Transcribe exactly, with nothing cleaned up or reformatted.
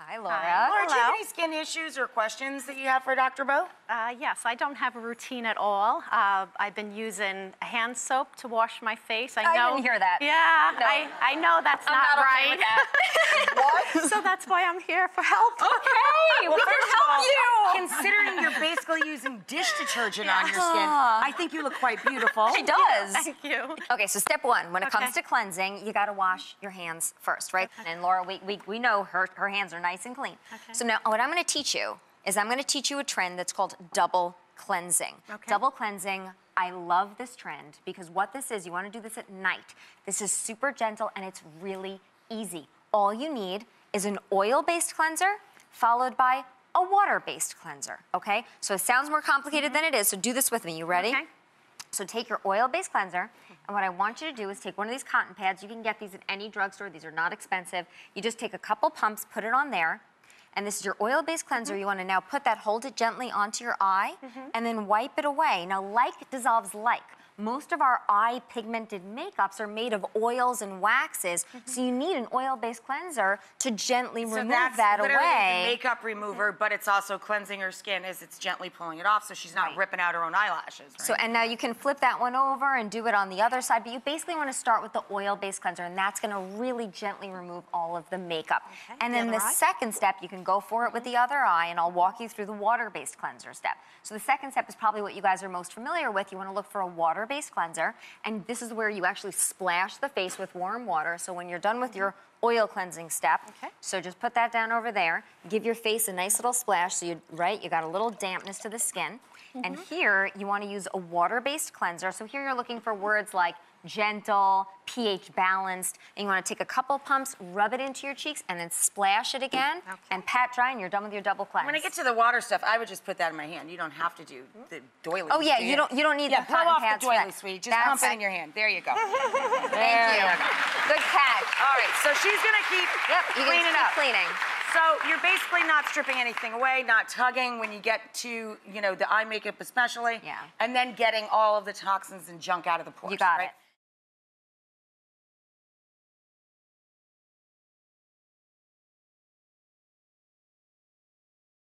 Hi, Laura. Hi. Laura, do you have any skin issues or questions that you have for Doctor Bo? Uh, yes, I don't have a routine at all. Uh, I've been using hand soap to wash my face. I, I know, didn't hear that. Yeah, no. I, I know that's I'm not, not okay right. With that. What? So that's why I'm here for help. Okay, well, we can help you. Considering you're basically using dish detergent yeah. on your skin, I think you look quite beautiful. She does. Thank you. Okay, so step one, when it okay. comes to cleansing, you got to wash your hands first, right? Okay. And Laura, we, we, we know her, her hands are nice and clean. Okay. So now what I'm going to teach you is I'm going to teach you a trend that's called double cleansing. Okay. Double cleansing, I love this trend because what this is, you want to do this at night. This is super gentle and it's really easy. All you need is an oil-based cleanser followed by a water-based cleanser, okay? So it sounds more complicated mm-hmm. than it is, so do this with me. You ready? Okay. So take your oil-based cleanser, and what I want you to do is take one of these cotton pads. You can get these at any drugstore. These are not expensive. You just take a couple pumps, put it on there, and this is your oil-based cleanser. Mm-hmm. You want to now put that, hold it gently onto your eye, mm-hmm. and then wipe it away. Now, like dissolves like. Most of our eye-pigmented makeups are made of oils and waxes, mm-hmm. so you need an oil-based cleanser to gently so remove that's that away. So that's makeup remover, but it's also cleansing her skin as it's gently pulling it off, so she's not right. ripping out her own eyelashes. Right? So, and now you can flip that one over and do it on the other side, but you basically want to start with the oil-based cleanser, and that's going to really gently remove all of the makeup. Okay, and the then the eye? second step, you can go for it with the other eye, and I'll walk you through the water-based cleanser step. So the second step is probably what you guys are most familiar with. You want to look for a water based cleanser, and this is where you actually splash the face with warm water. So when you're done with your oil cleansing step, okay. so just put that down over there, give your face a nice little splash, so you right you got a little dampness to the skin, mm-hmm. and here you want to use a water based cleanser. So here you're looking for words like gentle, pH balanced, and you want to take a couple pumps, rub it into your cheeks, and then splash it again, okay. and pat dry, and you're done with your double cleanse. When I get to the water stuff, I would just put that in my hand. You don't have to do the doily. Oh yeah, do you it. don't you don't need yeah, the cotton off pads. The doily, sweetie. Just That's pump it in your hand. There you go. Thank there you. Go. Good catch. All right, so she's gonna keep yep, you cleaning keep up. Cleaning. So you're basically not stripping anything away, not tugging when you get to, you know, the eye makeup especially, yeah. and then getting all of the toxins and junk out of the pores. You got right? it.